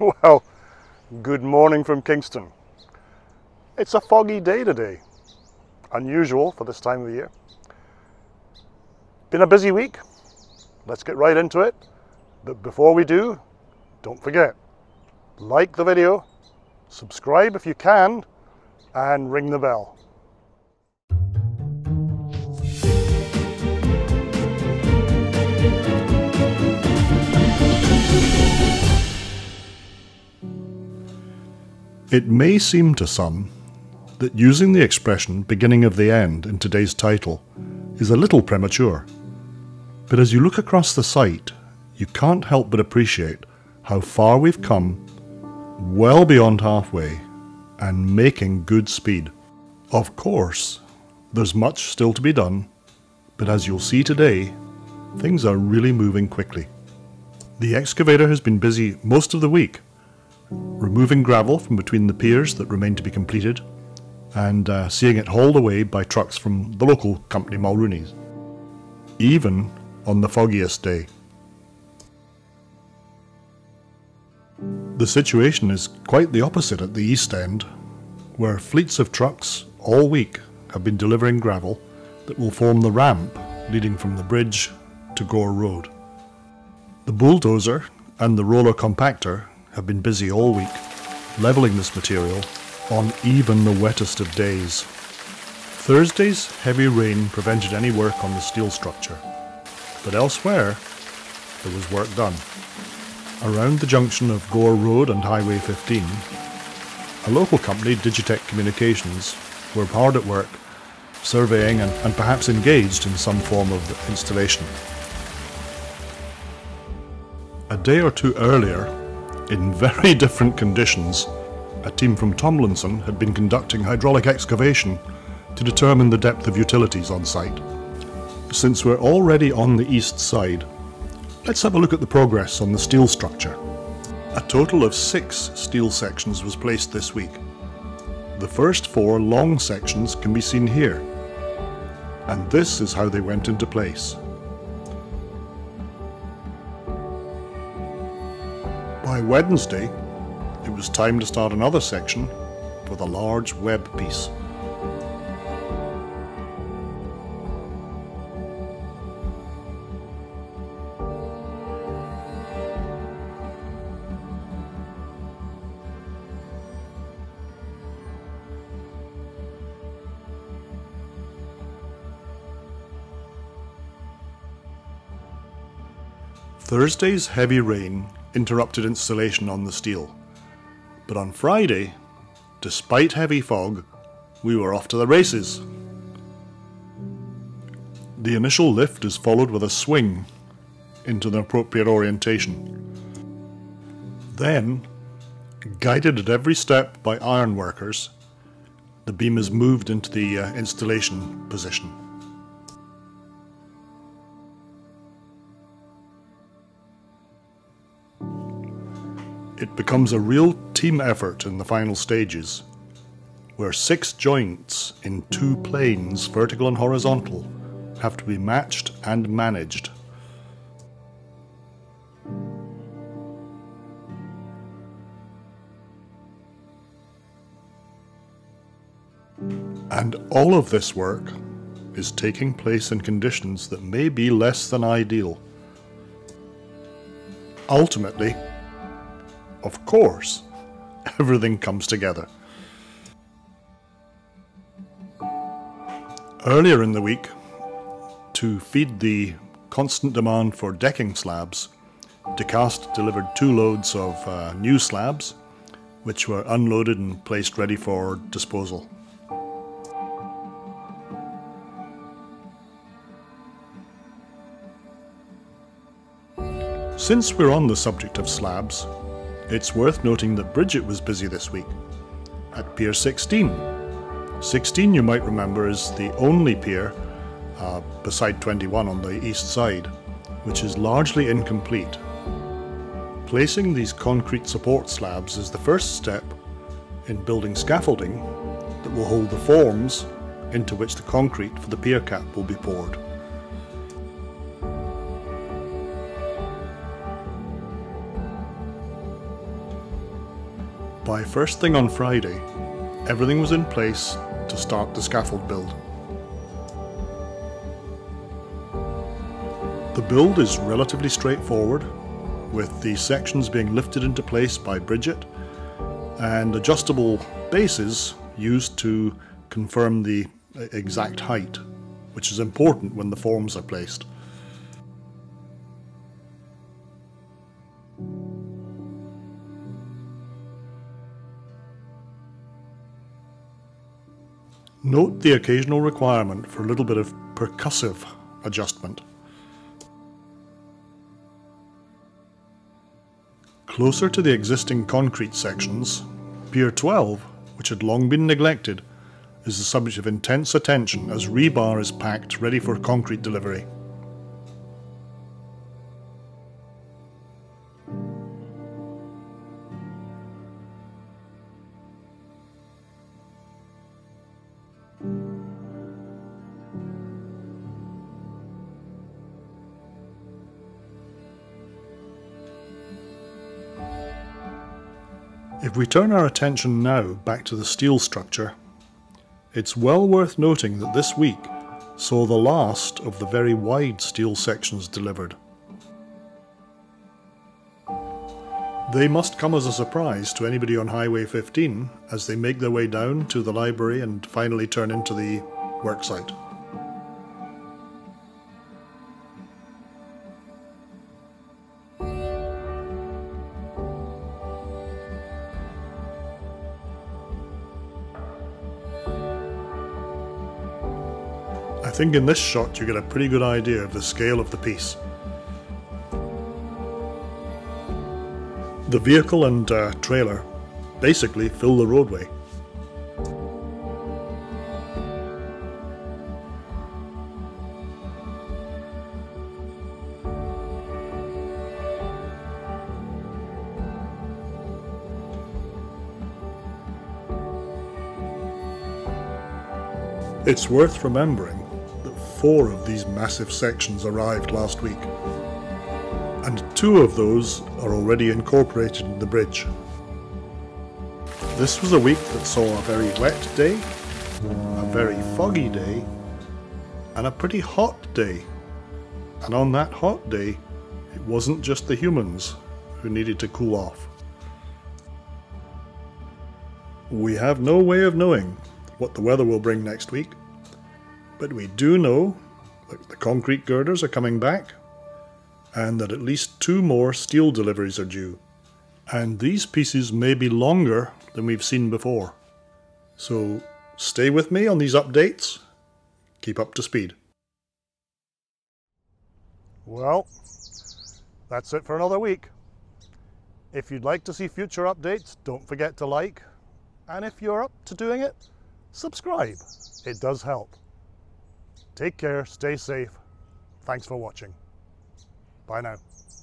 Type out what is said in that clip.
Well, good morning from Kingston. It's a foggy day today. Unusual for this time of year. Been a busy week. Let's get right into it. But before we do, don't forget, like the video, subscribe if you can, and ring the bell. It may seem to some that using the expression beginning of the end in today's title is a little premature, but as you look across the site, you can't help but appreciate how far we've come, well beyond halfway, and making good speed. Of course, there's much still to be done, but as you'll see today, things are really moving quickly. The excavator has been busy most of the week, removing gravel from between the piers that remain to be completed, and seeing it hauled away by trucks from the local company Mulrooney's, even on the foggiest day. The situation is quite the opposite at the East End, where fleets of trucks all week have been delivering gravel that will form the ramp leading from the bridge to Gore Road. The bulldozer and the roller compactor have been busy all week, levelling this material on even the wettest of days. Thursday's heavy rain prevented any work on the steel structure, but elsewhere there was work done. Around the junction of Gore Road and Highway 15, a local company, Digitech Communications, were hard at work, surveying and perhaps engaged in some form of installation. A day or two earlier, in very different conditions, a team from Tomlinson had been conducting hydraulic excavation to determine the depth of utilities on site. Since we're already on the east side, let's have a look at the progress on the steel structure. A total of 6 steel sections was placed this week. The first 4 long sections can be seen here, and this is how they went into place. By Wednesday, it was time to start another section for the large web piece. Thursday's heavy rain interrupted installation on the steel, but on Friday, despite heavy fog, we were off to the races. The initial lift is followed with a swing into the appropriate orientation. Then, guided at every step by iron workers, the beam is moved into the installation position. It becomes a real team effort in the final stages, where 6 joints in 2 planes, vertical and horizontal, have to be matched and managed. And all of this work is taking place in conditions that may be less than ideal. Ultimately, of course, everything comes together. Earlier in the week, to feed the constant demand for decking slabs, DeCast delivered 2 loads of new slabs, which were unloaded and placed ready for disposal. Since we're on the subject of slabs, it's worth noting that Bridgit was busy this week at Pier 16. 16, you might remember, is the only pier beside 21 on the east side, which is largely incomplete. Placing these concrete support slabs is the first step in building scaffolding that will hold the forms into which the concrete for the pier cap will be poured. By first thing on Friday, everything was in place to start the scaffold build. The build is relatively straightforward, with the sections being lifted into place by Bridgit and adjustable bases used to confirm the exact height, which is important when the forms are placed. Note the occasional requirement for a little bit of percussive adjustment. Closer to the existing concrete sections, Pier 12, which had long been neglected, is the subject of intense attention as rebar is packed ready for concrete delivery. If we turn our attention now back to the steel structure, it's well worth noting that this week saw the last of the very wide steel sections delivered. They must come as a surprise to anybody on Highway 15 as they make their way down to the library and finally turn into the worksite. I think in this shot you get a pretty good idea of the scale of the piece. The vehicle and trailer basically fill the roadway. It's worth remembering 4 of these massive sections arrived last week, and 2 of those are already incorporated in the bridge. This was a week that saw a very wet day, a very foggy day, and a pretty hot day. And on that hot day, it wasn't just the humans who needed to cool off. We have no way of knowing what the weather will bring next week, but we do know that the concrete girders are coming back and that at least 2 more steel deliveries are due. And these pieces may be longer than we've seen before. So stay with me on these updates. Keep up to speed. Well, that's it for another week. If you'd like to see future updates, don't forget to like. And if you're up to doing it, subscribe. It does help. Take care, stay safe. Thanks for watching. Bye now.